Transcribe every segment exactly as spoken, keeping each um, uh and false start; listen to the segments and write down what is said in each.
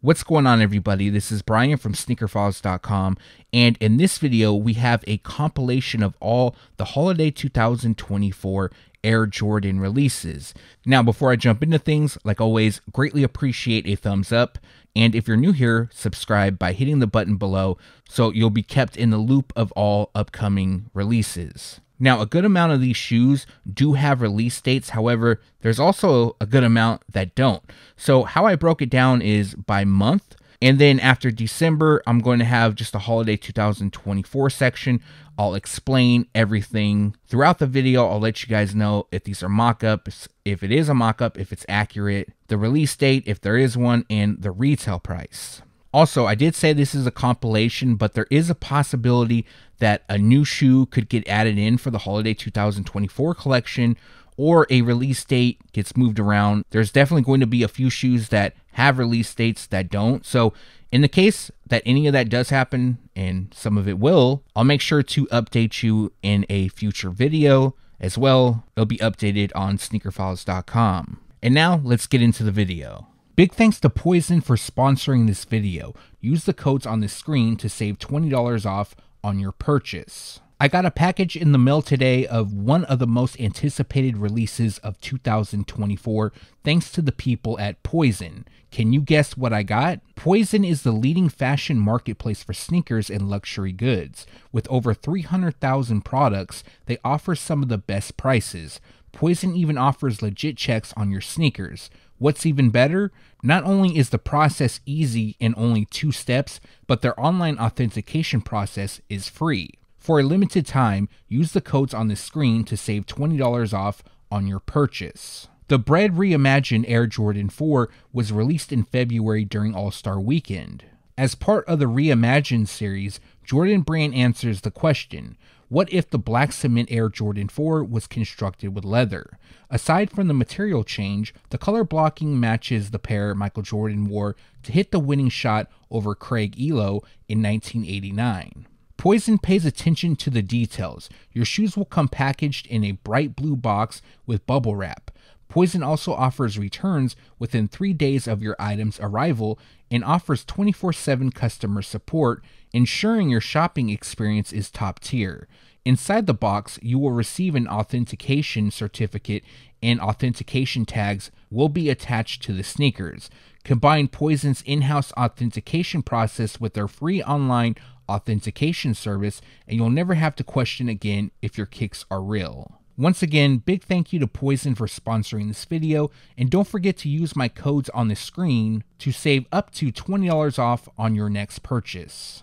What's going on, everybody? This is Brian from sneaker files dot com, and in this video we have a compilation of all the holiday two thousand twenty-four Air Jordan releases. Now, before I jump into things, like always, greatly appreciate a thumbs up, and if you're new here, subscribe by hitting the button below so you'll be kept in the loop of all upcoming releases. Now, a good amount of these shoes do have release dates. However, there's also a good amount that don't. So how I broke it down is by month. And then after December, I'm going to have just a holiday two thousand twenty-four section. I'll explain everything throughout the video. I'll let you guys know if these are mock-ups, if it is a mock-up, if it's accurate, the release date, if there is one, and the retail price. Also, I did say this is a compilation, but there is a possibility that a new shoe could get added in for the holiday two thousand twenty-four collection, or a release date gets moved around. There's definitely going to be a few shoes that have release dates that don't. So in the case that any of that does happen, and some of it will, I'll make sure to update you in a future video as well. It'll be updated on sneaker files dot com. And now let's get into the video. Big thanks to Poizon for sponsoring this video. Use the codes on the screen to save twenty dollars off on your purchase. I got a package in the mail today of one of the most anticipated releases of two thousand twenty-four, thanks to the people at Poizon. Can you guess what I got? Poizon is the leading fashion marketplace for sneakers and luxury goods. With over three hundred thousand products, they offer some of the best prices. Poizon even offers legit checks on your sneakers. What's even better? Not only is the process easy in only two steps, but their online authentication process is free. For a limited time, use the codes on the screen to save twenty dollars off on your purchase. The Bread Reimagined Air Jordan four was released in February during All-Star Weekend. As part of the Reimagined series, Jordan Brand answers the question, what if the Black Cement Air Jordan four was constructed with leather? Aside from the material change, the color blocking matches the pair Michael Jordan wore to hit the winning shot over Craig Elo in nineteen eighty-nine. Poizon pays attention to the details. Your shoes will come packaged in a bright blue box with bubble wrap. Poizon also offers returns within three days of your item's arrival and offers twenty-four seven customer support, ensuring your shopping experience is top tier. Inside the box, you will receive an authentication certificate, and authentication tags will be attached to the sneakers. Combine Poizon's in-house authentication process with their free online authentication service, and you'll never have to question again if your kicks are real. Once again, big thank you to Poizon for sponsoring this video, and don't forget to use my codes on the screen to save up to twenty dollars off on your next purchase.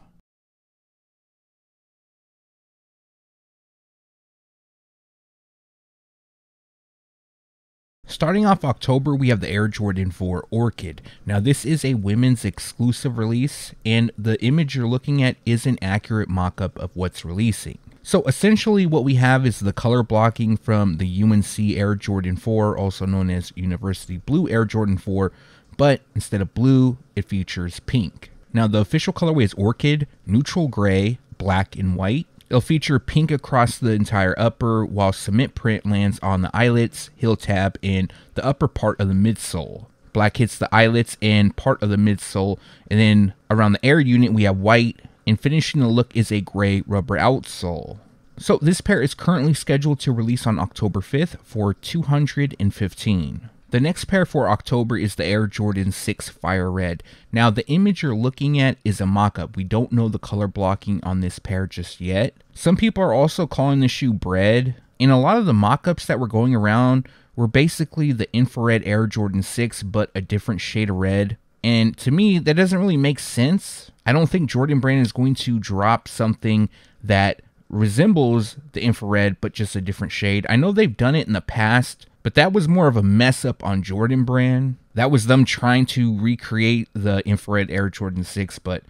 Starting off October, we have the Air Jordan four Orchid. Now, this is a women's exclusive release, and the image you're looking at is an accurate mock-up of what's releasing. So essentially what we have is the color blocking from the U N C Air Jordan four, also known as University Blue Air Jordan four, but instead of blue, it features pink. Now, the official colorway is Orchid, neutral gray, black, and white. It'll feature pink across the entire upper, while cement print lands on the eyelets, heel tab, and the upper part of the midsole. Black hits the eyelets and part of the midsole, and then around the air unit we have white, and finishing the look is a gray rubber outsole. So this pair is currently scheduled to release on October fifth for two hundred fifteen dollars. The next pair for October is the Air Jordan six Fire Red. Now, the image you're looking at is a mock-up. We don't know the color blocking on this pair just yet. Some people are also calling the shoe Bread, and a lot of the mock-ups that were going around were basically the infrared Air Jordan six, but a different shade of red. And to me, that doesn't really make sense. I don't think Jordan Brand is going to drop something that resembles the infrared, but just a different shade. I know they've done it in the past, but that was more of a mess up on Jordan Brand. That was them trying to recreate the infrared Air Jordan six, but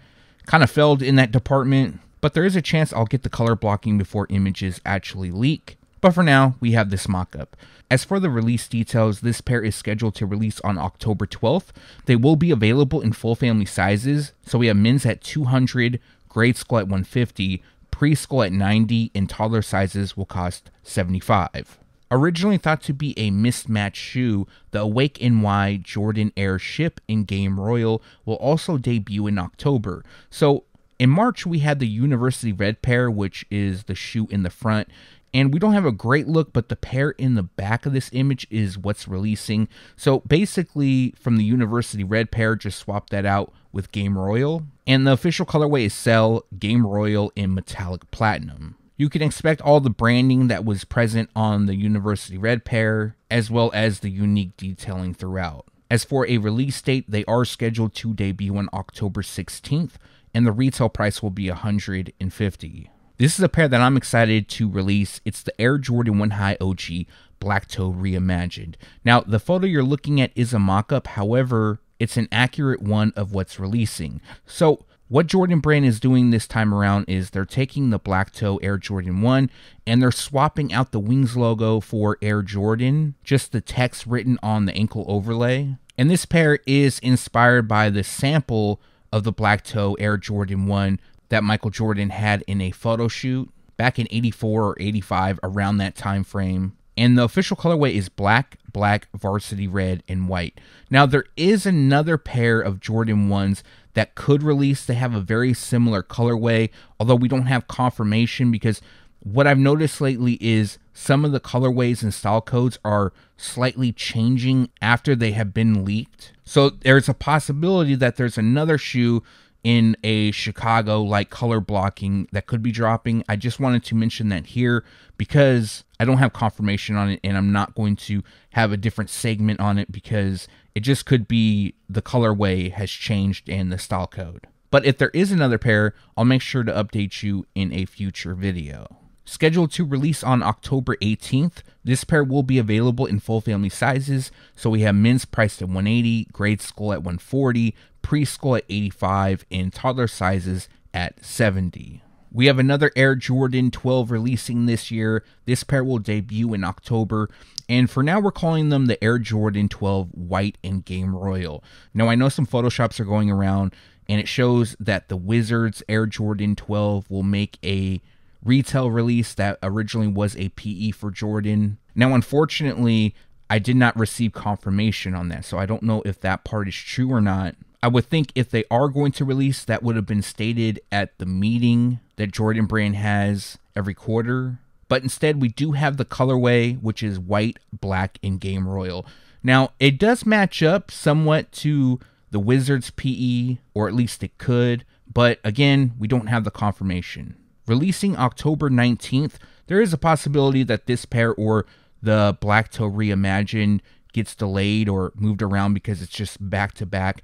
kind of failed in that department. But there is a chance I'll get the color blocking before images actually leak. But for now, we have this mock-up. As for the release details, this pair is scheduled to release on October twelfth. They will be available in full family sizes. So we have men's at two hundred dollars, grade school at one hundred fifty dollars, preschool at ninety dollars, and toddler sizes will cost seventy-five dollars. Originally thought to be a mismatched shoe, the Awake N Y Jordan Air Ship in Game Royal will also debut in October. So in March, we had the University Red pair, which is the shoe in the front. And we don't have a great look, but the pair in the back of this image is what's releasing. So basically, from the University Red pair, just swap that out with Game Royal. And the official colorway is Cell, Game Royal in Metallic Platinum. You can expect all the branding that was present on the University Red pair, as well as the unique detailing throughout. As for a release date, they are scheduled to debut on October sixteenth, and the retail price will be one hundred fifty dollars. This is a pair that I'm excited to release. It's the Air Jordan one High O G Black Toe Reimagined. Now, the photo you're looking at is a mock-up. However, it's an accurate one of what's releasing. So what Jordan Brand is doing this time around is they're taking the Black Toe Air Jordan one and they're swapping out the Wings logo for Air Jordan, just the text written on the ankle overlay. And this pair is inspired by the sample of the Black Toe Air Jordan one that Michael Jordan had in a photo shoot back in eighty-four or eighty-five, around that time frame. And the official colorway is black, black, varsity red, and white. Now, there is another pair of Jordan ones that could release. They have a very similar colorway, although we don't have confirmation, because what I've noticed lately is some of the colorways and style codes are slightly changing after they have been leaked. So there's a possibility that there's another shoe in a Chicago like color blocking that could be dropping. I just wanted to mention that here because I don't have confirmation on it, and I'm not going to have a different segment on it because it just could be the colorway has changed and the style code. But if there is another pair, I'll make sure to update you in a future video. Scheduled to release on October eighteenth, this pair will be available in full family sizes. So we have men's priced at one hundred eighty dollars, grade school at one hundred forty dollars, preschool at eighty-five dollars, and toddler sizes at seventy dollars. We have another Air Jordan twelve releasing this year. This pair will debut in October, and for now we're calling them the Air Jordan twelve White and Game Royal. Now, I know some photoshops are going around, and it shows that the Wizards Air Jordan twelve will make a retail release that originally was a P E for Jordan. Now, unfortunately, I did not receive confirmation on that, so I don't know if that part is true or not. I would think if they are going to release, that would have been stated at the meeting that Jordan Brand has every quarter. But instead, we do have the colorway, which is white, black, and Game Royal. Now, it does match up somewhat to the Wizards P E, or at least it could. But again, we don't have the confirmation. Releasing October nineteenth, there is a possibility that this pair or the Black Toe Reimagined gets delayed or moved around because it's just back to back.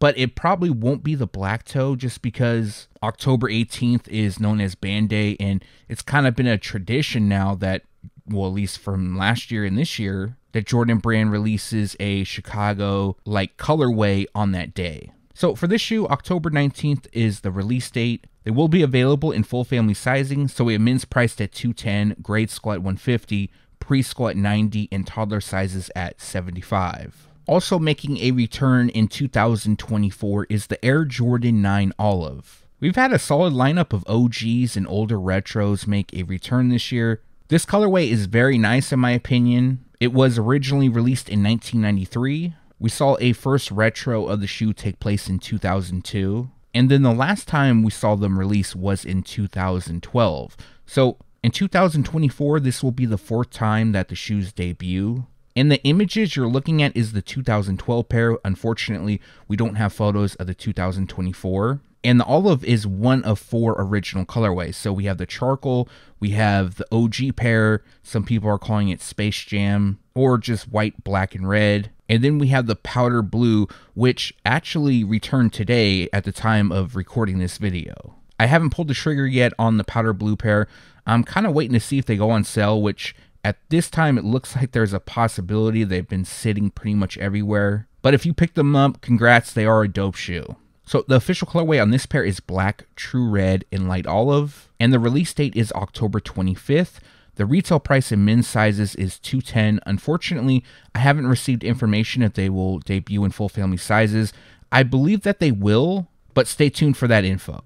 But it probably won't be the Black Toe, just because October eighteenth is known as Band Day, and it's kind of been a tradition now that, well, at least from last year and this year, that Jordan Brand releases a Chicago-like colorway on that day. So for this shoe, October nineteenth is the release date. They will be available in full family sizing, so we have men's priced at two hundred ten dollars, grade school at one hundred fifty dollars, preschool at ninety dollars, and toddler sizes at seventy-five dollars. Also making a return in two thousand twenty-four is the Air Jordan nine Olive. We've had a solid lineup of O Gs and older retros make a return this year. This colorway is very nice in my opinion. It was originally released in nineteen ninety-three. We saw a first retro of the shoe take place in two thousand two. And then the last time we saw them release was in two thousand twelve. So in two thousand twenty-four, this will be the fourth time that the shoes debut. And the images you're looking at is the two thousand twelve pair. Unfortunately, we don't have photos of the two thousand twenty-four. And the olive is one of four original colorways. So we have the charcoal, we have the O G pair, some people are calling it Space Jam, or just white, black, and red. And then we have the powder blue, which actually returned today at the time of recording this video. I haven't pulled the trigger yet on the powder blue pair. I'm kind of waiting to see if they go on sale, which at this time, it looks like there's a possibility. They've been sitting pretty much everywhere. But if you pick them up, congrats, they are a dope shoe. So the official colorway on this pair is black, true red, and light olive. And the release date is October twenty-fifth. The retail price in men's sizes is two hundred ten dollars. Unfortunately, I haven't received information if they will debut in full family sizes. I believe that they will, but stay tuned for that info.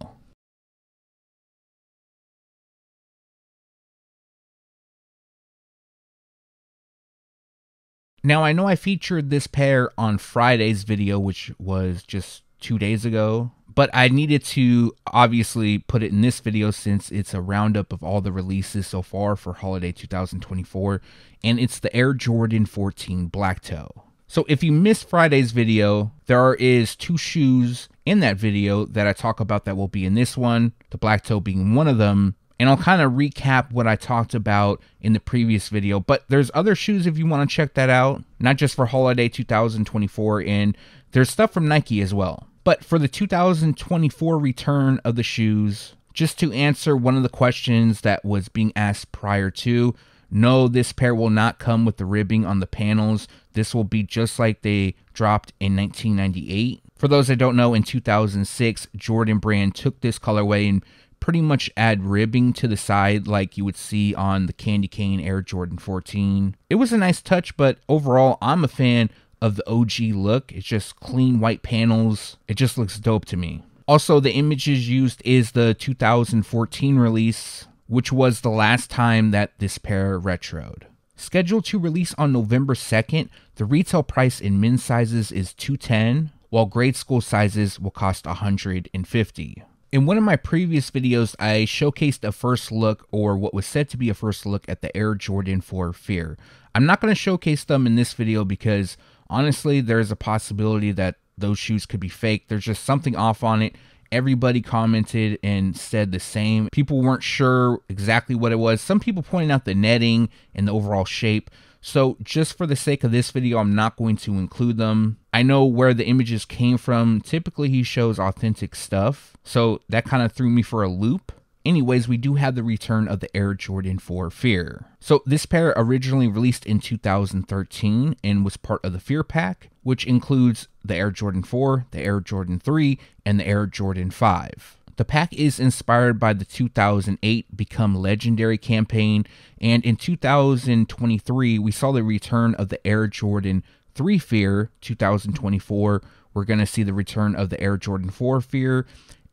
Now, I know I featured this pair on Friday's video, which was just two days ago, but I needed to obviously put it in this video since it's a roundup of all the releases so far for holiday two thousand twenty-four, and it's the Air Jordan fourteen Black Toe. So if you missed Friday's video, there is two shoes in that video that I talk about that will be in this one, the Black Toe being one of them. And I'll kind of recap what I talked about in the previous video, but there's other shoes if you want to check that out, not just for holiday two thousand twenty-four, and there's stuff from Nike as well. But for the two thousand twenty-four return of the shoes, just to answer one of the questions that was being asked prior to, no, this pair will not come with the ribbing on the panels. This will be just like they dropped in nineteen ninety-eight. For those that don't know, in two thousand six, Jordan Brand took this colorway and pretty much add ribbing to the side like you would see on the candy cane Air Jordan fourteen. It was a nice touch, but overall I'm a fan of the O G look. It's just clean white panels. It just looks dope to me. Also, the images used is the two thousand fourteen release, which was the last time that this pair retroed. Scheduled to release on November second, the retail price in men's sizes is two hundred ten dollars, while grade school sizes will cost one hundred fifty dollars. In one of my previous videos, I showcased a first look, or what was said to be a first look, at the Air Jordan four Fear. I'm not going to showcase them in this video because honestly, there's a possibility that those shoes could be fake. There's just something off on it. Everybody commented and said the same. People weren't sure exactly what it was. Some people pointed out the netting and the overall shape. So just for the sake of this video, I'm not going to include them. I know where the images came from. Typically, he shows authentic stuff, so that kind of threw me for a loop. Anyways, we do have the return of the Air Jordan four Fear. So this pair originally released in two thousand thirteen and was part of the Fear Pack, which includes the Air Jordan four, the Air Jordan three, and the Air Jordan five. The pack is inspired by the two thousand eight Become Legendary campaign, and in two thousand twenty-three, we saw the return of the Air Jordan three Fear. Two thousand twenty-four, we're going to see the return of the Air Jordan four Fear,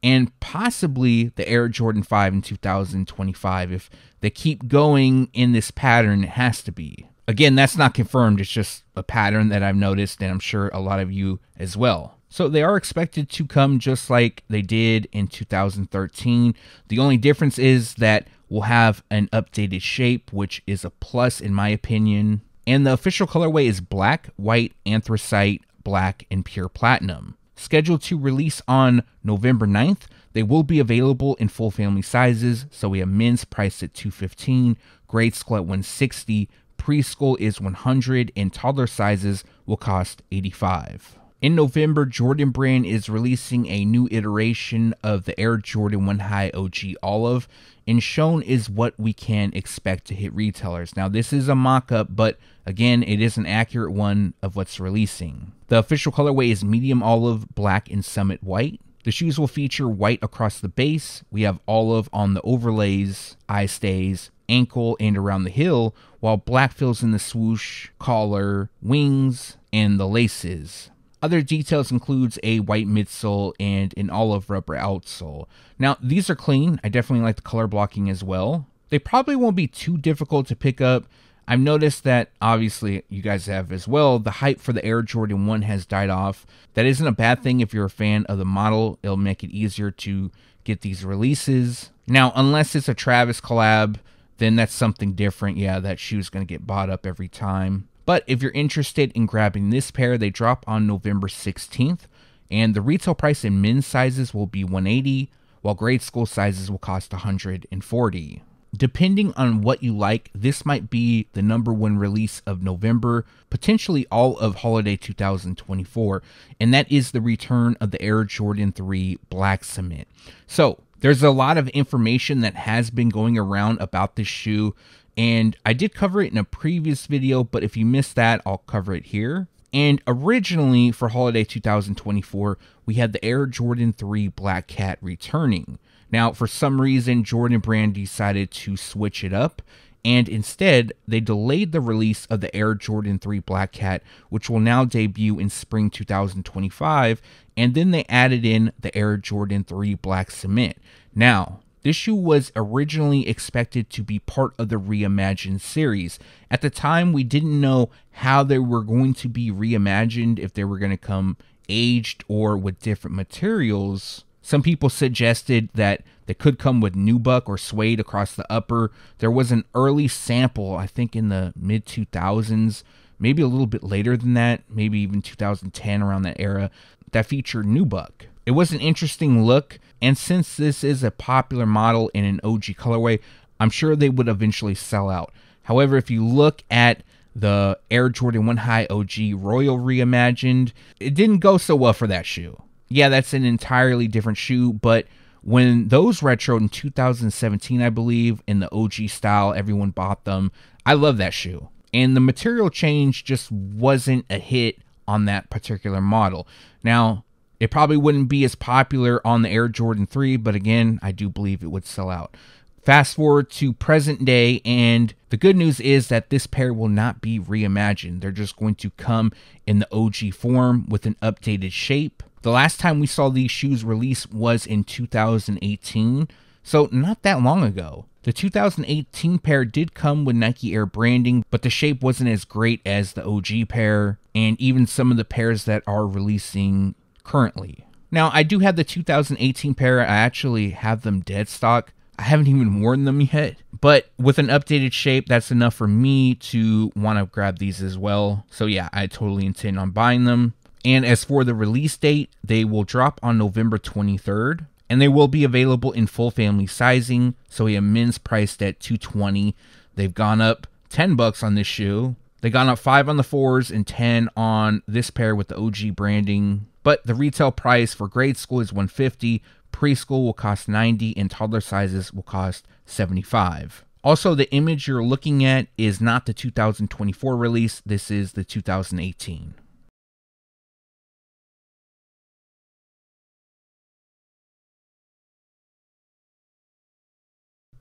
and possibly the Air Jordan five in two thousand twenty-five. If they keep going in this pattern, it has to be. Again, that's not confirmed. It's just a pattern that I've noticed, and I'm sure a lot of you as well. So they are expected to come just like they did in two thousand thirteen. The only difference is that we'll have an updated shape, which is a plus in my opinion. And the official colorway is black, white, anthracite, black, and pure platinum. Scheduled to release on November ninth, they will be available in full family sizes. So we have men's priced at two hundred fifteen dollars, grade school at one hundred sixty dollars, preschool is one hundred dollars, and toddler sizes will cost eighty-five dollars. In November, Jordan Brand is releasing a new iteration of the Air Jordan one High O G Olive, and shown is what we can expect to hit retailers. Now, this is a mock-up, but again, it is an accurate one of what's releasing. The official colorway is medium olive, black, and Summit White. The shoes will feature white across the base. We have olive on the overlays, eye stays, ankle, and around the heel, while black fills in the swoosh, collar, wings, and the laces. Other details includes a white midsole and an olive rubber outsole. Now, these are clean. I definitely like the color blocking as well. They probably won't be too difficult to pick up. I've noticed that, obviously, you guys have as well, the hype for the Air Jordan one has died off. That isn't a bad thing if you're a fan of the model. It'll make it easier to get these releases. Now, unless it's a Travis collab, then that's something different. Yeah, that shoe's going to get bought up every time. But if you're interested in grabbing this pair, they drop on November sixteenth, and the retail price in men's sizes will be one hundred eighty dollars, while grade school sizes will cost one hundred forty dollars. Depending on what you like, this might be the number one release of November, potentially all of holiday two thousand twenty-four, and that is the return of the Air Jordan three Black Cement. So there's a lot of information that has been going around about this shoe, and I did cover it in a previous video, but if you missed that, I'll cover it here. And originally for holiday two thousand twenty-four, we had the Air Jordan three Black Cat returning. Now, for some reason, Jordan Brand decided to switch it up, and instead they delayed the release of the Air Jordan three Black Cat, which will now debut in spring two thousand twenty-five, and then they added in the Air Jordan three Black Cement. Now, This shoe was originally expected to be part of the Reimagined series. At the time, we didn't know how they were going to be reimagined, if they were going to come aged or with different materials. Some people suggested that they could come with nubuck or suede across the upper. There was an early sample, I think in the mid two thousands, maybe a little bit later than that, maybe even two thousand ten, around that era, that featured nubuck. It was an interesting look, and since this is a popular model in an O G colorway, I'm sure they would eventually sell out. However, if you look at the Air Jordan one High O G Royal Reimagined, it didn't go so well for that shoe. Yeah, that's an entirely different shoe, but when those retroed in two thousand seventeen, I believe, in the O G style, everyone bought them. I love that shoe. And the material change just wasn't a hit on that particular model. Now, it probably wouldn't be as popular on the Air Jordan three, but again, I do believe it would sell out. Fast forward to present day, and the good news is that this pair will not be reimagined. They're just going to come in the O G form with an updated shape. The last time we saw these shoes released was in two thousand eighteen, so not that long ago. The two thousand eighteen pair did come with Nike Air branding, but the shape wasn't as great as the O G pair, and even some of the pairs that are releasing currently. Now, I do have the two thousand eighteen pair. I actually have them dead stock. I haven't even worn them yet, but with an updated shape, that's enough for me to want to grab these as well. So yeah, I totally intend on buying them. And as for the release date, they will drop on November twenty-third, and they will be available in full family sizing. So a men's priced at two twenty. They've gone up ten bucks on this shoe. They gone up five on the fours and ten on this pair with the O G branding. But the retail price for grade school is one fifty. Preschool will cost ninety, and toddler sizes will cost seventy-five. Also, the image you're looking at is not the two thousand twenty-four release. This is the two thousand eighteen.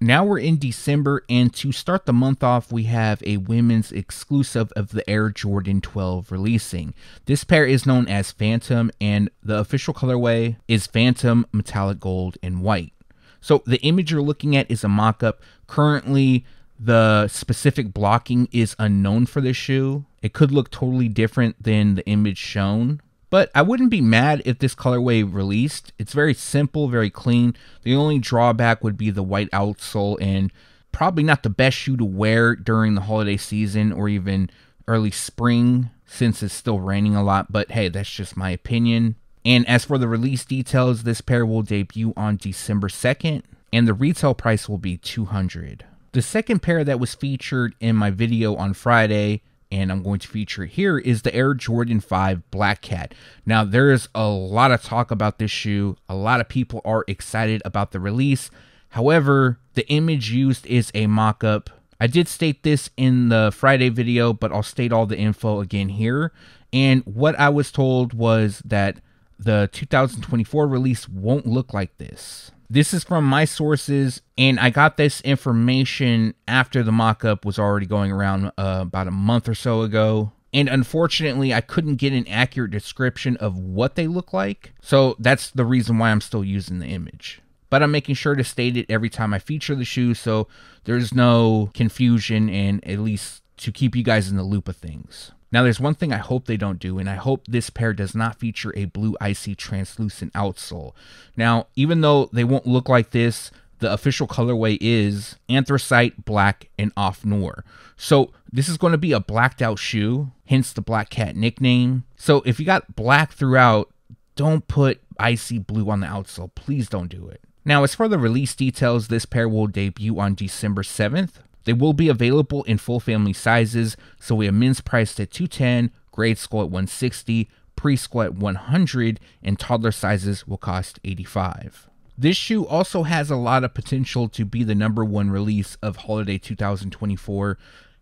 Now we're in December, and to start the month off, we have a women's exclusive of the Air Jordan twelve releasing. This pair is known as Phantom, and the official colorway is Phantom, metallic gold, and white. So the image you're looking at is a mock-up. Currently, the specific blocking is unknown for this shoe. It could look totally different than the image shown. But I wouldn't be mad if this colorway released. It's very simple, very clean. The only drawback would be the white outsole, and probably not the best shoe to wear during the holiday season or even early spring, since it's still raining a lot. But hey, that's just my opinion. And as for the release details, this pair will debut on December second, and the retail price will be two hundred dollars. The second pair that was featured in my video on Friday, and I'm going to feature here, is the Air Jordan five Black Cat. Now, there is a lot of talk about this shoe. A lot of people are excited about the release. However, the image used is a mock-up. I did state this in the Friday video, but I'll state all the info again here. And what I was told was that the two thousand twenty-four release won't look like this. This is from my sources, and I got this information after the mock-up was already going around uh, about a month or so ago. And unfortunately, I couldn't get an accurate description of what they look like. So that's the reason why I'm still using the image. But I'm making sure to state it every time I feature the shoe, so there's no confusion, and at least to keep you guys in the loop of things. Now, there's one thing I hope they don't do, and I hope this pair does not feature a blue icy translucent outsole. Now, even though they won't look like this, the official colorway is anthracite, black, and off noir. So this is going to be a blacked out shoe, hence the Black Cat nickname. So if you got black throughout, don't put icy blue on the outsole. Please don't do it. Now, as for the release details, this pair will debut on December seventh. They will be available in full family sizes, so we have men's priced at two ten, grade school at one sixty, preschool at one hundred, and toddler sizes will cost eighty-five. This shoe also has a lot of potential to be the number one release of holiday two thousand twenty-four.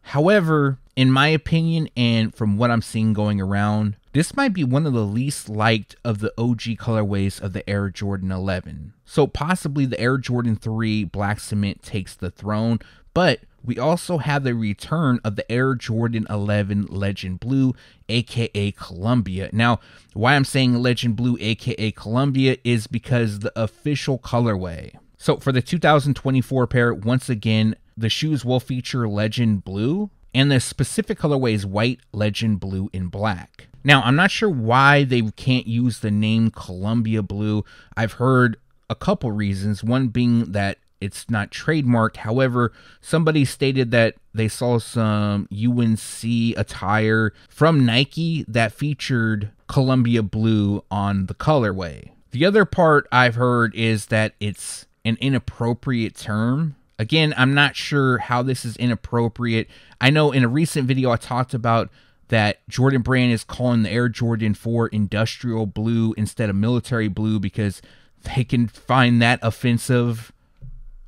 However, in my opinion and from what I'm seeing going around, this might be one of the least liked of the O G colorways of the Air Jordan eleven. So possibly the Air Jordan three Black Cement takes the throne, but we also have the return of the Air Jordan eleven Legend Blue, aka Columbia. Now, why I'm saying Legend Blue, aka Columbia, is because the official colorway. So for the two thousand twenty-four pair, once again, the shoes will feature Legend Blue, and the specific colorway is white, Legend Blue, and black. Now, I'm not sure why they can't use the name Columbia Blue. I've heard a couple reasons, one being that it's not trademarked. However, somebody stated that they saw some U N C attire from Nike that featured Columbia Blue on the colorway. The other part I've heard is that it's an inappropriate term. Again, I'm not sure how this is inappropriate. I know in a recent video I talked about that Jordan Brand is calling the Air Jordan four industrial blue instead of military blue because they can find that offensive.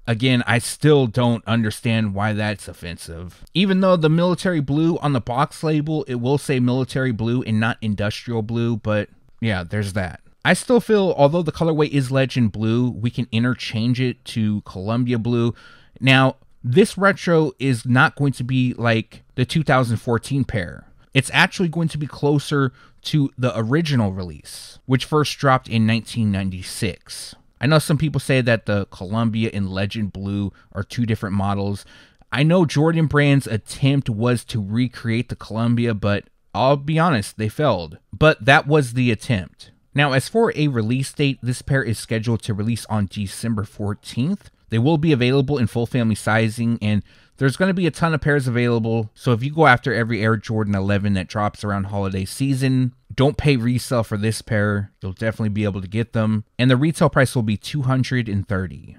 Again, I still don't understand why that's offensive. Even though the military blue on the box label, it will say military blue and not industrial blue, but yeah, there's that. I still feel, although the colorway is Legend Blue, we can interchange it to Columbia Blue. Now, this retro is not going to be like the two thousand fourteen pair. It's actually going to be closer to the original release, which first dropped in nineteen ninety-six. I know some people say that the Columbia and Legend Blue are two different models. I know Jordan Brand's attempt was to recreate the Columbia, but I'll be honest, they failed. But that was the attempt. Now, as for a release date, this pair is scheduled to release on December fourteenth. They will be available in full family sizing, and there's going to be a ton of pairs available. So if you go after every Air Jordan eleven that drops around holiday season, don't pay resale for this pair. You'll definitely be able to get them. And the retail price will be two hundred thirty dollars.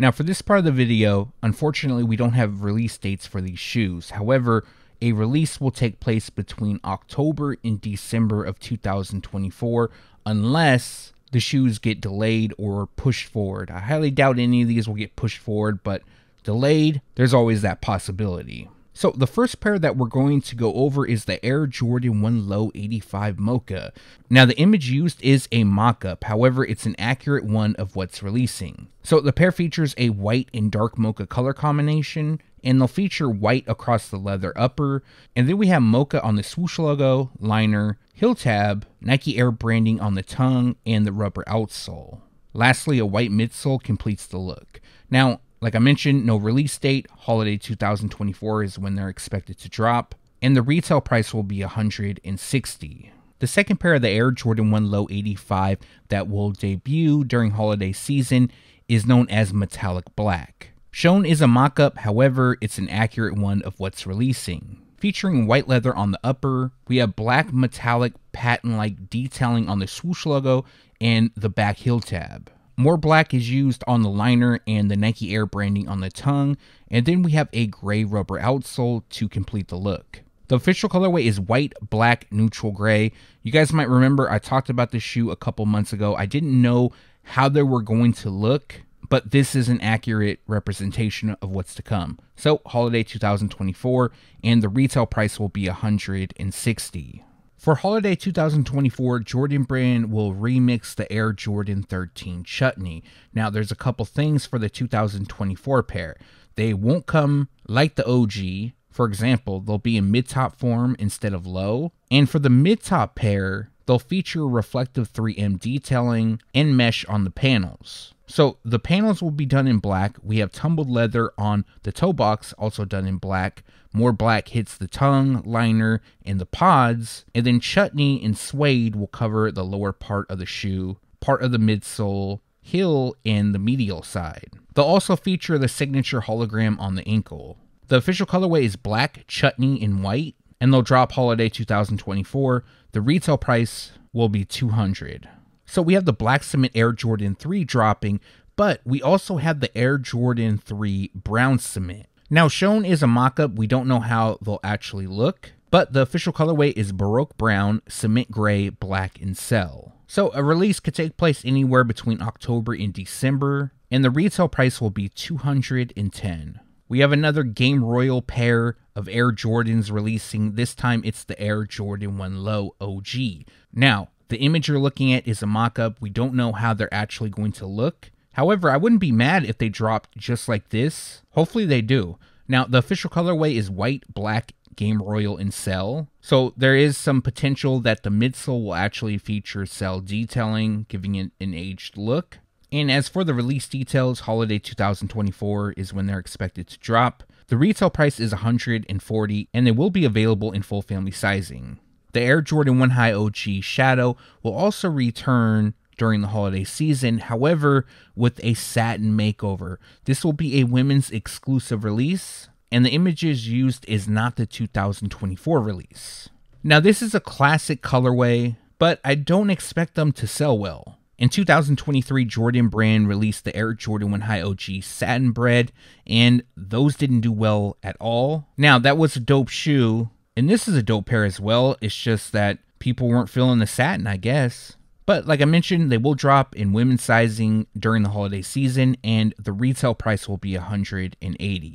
Now for this part of the video, unfortunately we don't have release dates for these shoes. However, a release will take place between October and December of two thousand twenty-four, unless the shoes get delayed or pushed forward. I highly doubt any of these will get pushed forward, but delayed, there's always that possibility. So the first pair that we're going to go over is the Air Jordan one Low eighty-five Mocha. Now the image used is a mock-up, however it's an accurate one of what's releasing. So the pair features a white and dark mocha color combination, and they'll feature white across the leather upper, and then we have mocha on the swoosh logo, liner, heel tab, Nike Air branding on the tongue, and the rubber outsole. Lastly, a white midsole completes the look. Now, like I mentioned, no release date. Holiday two thousand twenty-four is when they're expected to drop, and the retail price will be one hundred sixty dollars. The second pair of the Air Jordan one Low eighty-five that will debut during holiday season is known as Metallic Black. Shown is a mock-up, however, it's an accurate one of what's releasing. Featuring white leather on the upper, we have black metallic patent-like detailing on the swoosh logo and the back heel tab. More black is used on the liner and the Nike Air branding on the tongue, and then we have a gray rubber outsole to complete the look. The official colorway is white, black, neutral gray. You guys might remember I talked about this shoe a couple months ago. I didn't know how they were going to look, but this is an accurate representation of what's to come. So holiday two thousand twenty-four, and the retail price will be one hundred sixty dollars. For holiday two thousand twenty-four, Jordan Brand will remix the Air Jordan thirteen Chutney. Now, there's a couple things for the two thousand twenty-four pair. They won't come like the O G. For example, they'll be in mid-top form instead of low. And for the mid-top pair, they'll feature reflective three M detailing and mesh on the panels. So the panels will be done in black. We have tumbled leather on the toe box, also done in black. More black hits the tongue, liner, and the pods. And then chutney and suede will cover the lower part of the shoe, part of the midsole, heel, and the medial side. They'll also feature the signature hologram on the ankle. The official colorway is black, chutney, and white. And they'll drop holiday two thousand twenty-four. The retail price will be two hundred dollars. So we have the Black Cement Air Jordan three dropping, but we also have the Air Jordan three Brown Cement. Now shown is a mock-up, we don't know how they'll actually look, but the official colorway is Baroque Brown, Cement Gray, Black, and Cell. So a release could take place anywhere between October and December, and the retail price will be two hundred ten dollars. We have another Game Royal pair of Air Jordans releasing. This time it's the Air Jordan one Low O G. Now, the image you're looking at is a mock-up. We don't know how they're actually going to look. However, I wouldn't be mad if they dropped just like this. Hopefully they do. Now, the official colorway is white, black, Game Royal in cell. So there is some potential that the midsole will actually feature cell detailing, giving it an aged look. And as for the release details, holiday two thousand twenty-four is when they're expected to drop. The retail price is one hundred forty dollars, and they will be available in full family sizing. The Air Jordan one High O G Shadow will also return during the holiday season, however, with a satin makeover. This will be a women's exclusive release, and the images used is not the two thousand twenty-four release. Now, this is a classic colorway, but I don't expect them to sell well. In two thousand twenty-three, Jordan Brand released the Air Jordan one High O G Satin Bread, and those didn't do well at all. Now, that was a dope shoe, and this is a dope pair as well. It's just that people weren't feeling the satin, I guess. But like I mentioned, they will drop in women's sizing during the holiday season, and the retail price will be one hundred eighty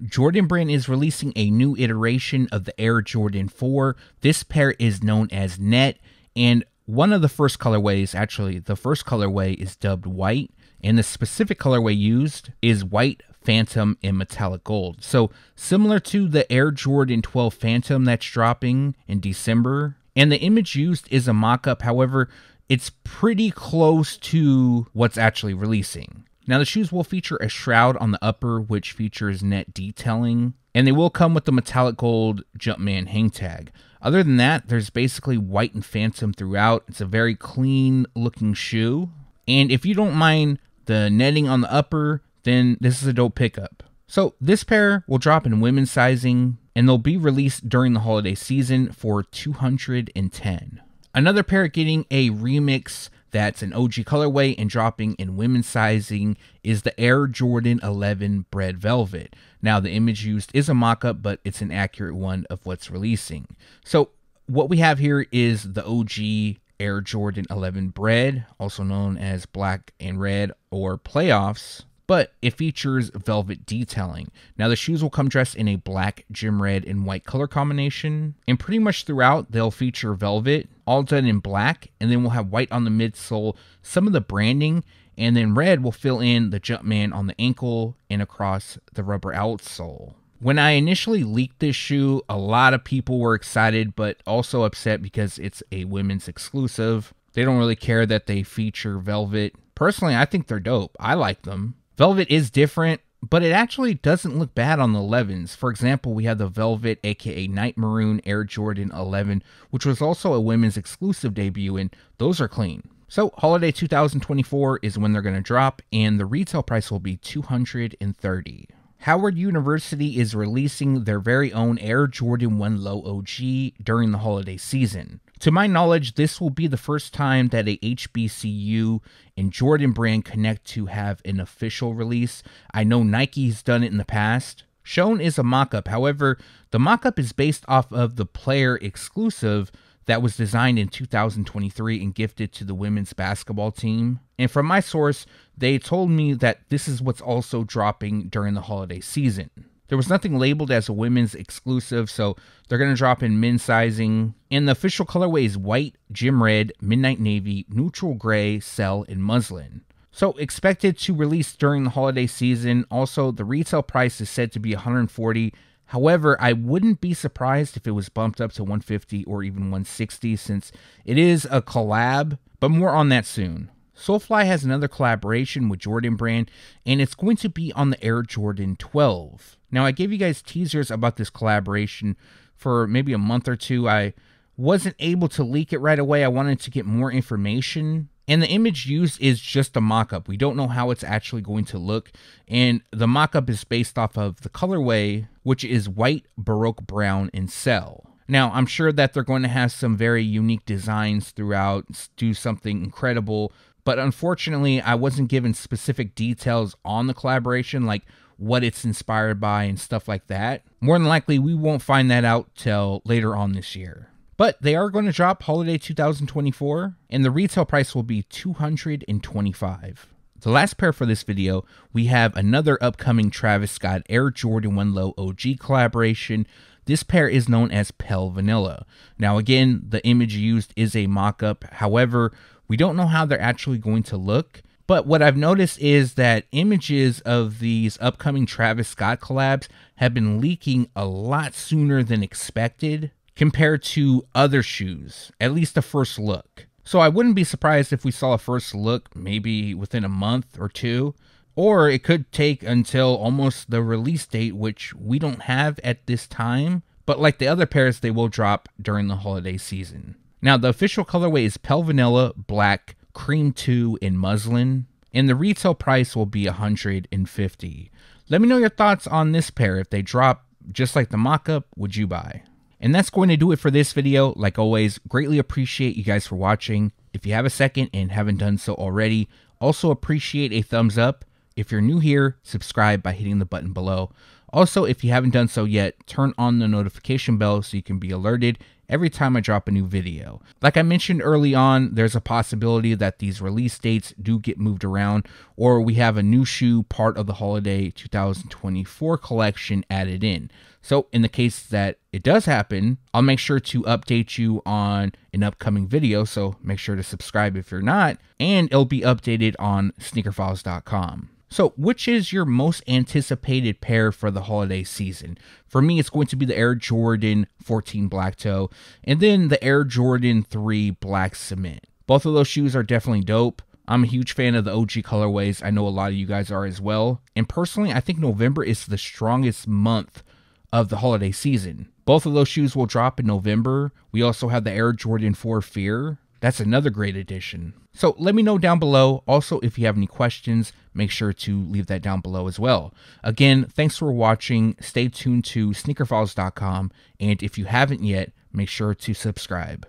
dollars. Jordan Brand is releasing a new iteration of the Air Jordan four. This pair is known as Net, and one of the first colorways, actually, the first colorway is dubbed white, and the specific colorway used is white, phantom, and metallic gold. So similar to the Air Jordan twelve Phantom that's dropping in December, and the image used is a mock-up, however, it's pretty close to what's actually releasing. Now, the shoes will feature a shroud on the upper, which features net detailing, and they will come with the metallic gold Jumpman hang tag. Other than that, there's basically white and phantom throughout. It's a very clean looking shoe. And if you don't mind the netting on the upper, then this is a dope pickup. So this pair will drop in women's sizing, and they'll be released during the holiday season for two hundred ten dollars. Another pair getting a remix that's an O G colorway and dropping in women's sizing is the Air Jordan eleven Bread Velvet. Now, the image used is a mock-up, but it's an accurate one of what's releasing. So what we have here is the O G Air Jordan eleven Bread, also known as Black and Red or Playoffs, but it features velvet detailing. Now, the shoes will come dressed in a black, gym red, and white color combination, and pretty much throughout they'll feature velvet, all done in black, and then we'll have white on the midsole, some of the branding, and then red will fill in the Jumpman on the ankle and across the rubber outsole. When I initially leaked this shoe, a lot of people were excited but also upset because it's a women's exclusive. They don't really care that they feature velvet. Personally, I think they're dope. I like them. Velvet is different, but it actually doesn't look bad on the elevens. For example, we have the Velvet, aka Night Maroon Air Jordan eleven, which was also a women's exclusive debut, and those are clean. So holiday two thousand twenty-four is when they're going to drop, and the retail price will be two hundred thirty dollars. Howard University is releasing their very own Air Jordan one Low O G during the holiday season. To my knowledge, this will be the first time that a H B C U and Jordan Brand connect to have an official release. I know Nike's done it in the past. Shown is a mock-up, however, the mock-up is based off of the player exclusive that was designed in two thousand twenty-three and gifted to the women's basketball team. And from my source, they told me that this is what's also dropping during the holiday season. There was nothing labeled as a women's exclusive, so they're going to drop in men's sizing. And the official colorway is white, gym red, midnight navy, neutral gray, cell, and muslin. So expected to release during the holiday season. Also, the retail price is said to be one hundred forty dollars. However, I wouldn't be surprised if it was bumped up to one hundred fifty dollars or even one hundred sixty dollars since it is a collab, but more on that soon. Soulfly has another collaboration with Jordan Brand, and it's going to be on the Air Jordan twelve. Now, I gave you guys teasers about this collaboration for maybe a month or two. I wasn't able to leak it right away. I wanted to get more information. And the image used is just a mock-up. We don't know how it's actually going to look. And the mock-up is based off of the colorway, which is white, baroque brown, and cell. Now, I'm sure that they're going to have some very unique designs throughout, do something incredible. But unfortunately, I wasn't given specific details on the collaboration, like what it's inspired by and stuff like that. More than likely, we won't find that out till later on this year. But they are going to drop holiday two thousand twenty-four, and the retail price will be two hundred twenty-five dollars. The last pair for this video, we have another upcoming Travis Scott Air Jordan one Low O G collaboration. This pair is known as Pale Vanilla. Now again, the image used is a mock-up. However, we don't know how they're actually going to look. But what I've noticed is that images of these upcoming Travis Scott collabs have been leaking a lot sooner than expected compared to other shoes, at least a first look. So I wouldn't be surprised if we saw a first look maybe within a month or two, or it could take until almost the release date, which we don't have at this time, but like the other pairs, they will drop during the holiday season. Now, the official colorway is Pale Vanilla, Black, Cream two in muslin, and the retail price will be one hundred fifty dollars. Let me know your thoughts on this pair. If they drop just like the mock-up, would you buy? And that's going to do it for this video. Like always, greatly appreciate you guys for watching. If you have a second and haven't done so already, also appreciate a thumbs up. If you're new here, subscribe by hitting the button below. Also, if you haven't done so yet, turn on the notification bell so you can be alerted every time I drop a new video. Like I mentioned early on, there's a possibility that these release dates do get moved around, or we have a new shoe part of the holiday two thousand twenty-four collection added in. So in the case that it does happen, I'll make sure to update you on an upcoming video, so make sure to subscribe if you're not, and it'll be updated on sneaker files dot com. So which is your most anticipated pair for the holiday season? For me, it's going to be the Air Jordan fourteen Black Toe and then the Air Jordan three Black Cement. Both of those shoes are definitely dope. I'm a huge fan of the O G colorways. I know a lot of you guys are as well. And personally, I think November is the strongest month of the holiday season. Both of those shoes will drop in November. We also have the Air Jordan four Fear. That's another great addition. So let me know down below. Also, if you have any questions, make sure to leave that down below as well. Again, thanks for watching. Stay tuned to sneaker files dot com. And if you haven't yet, make sure to subscribe.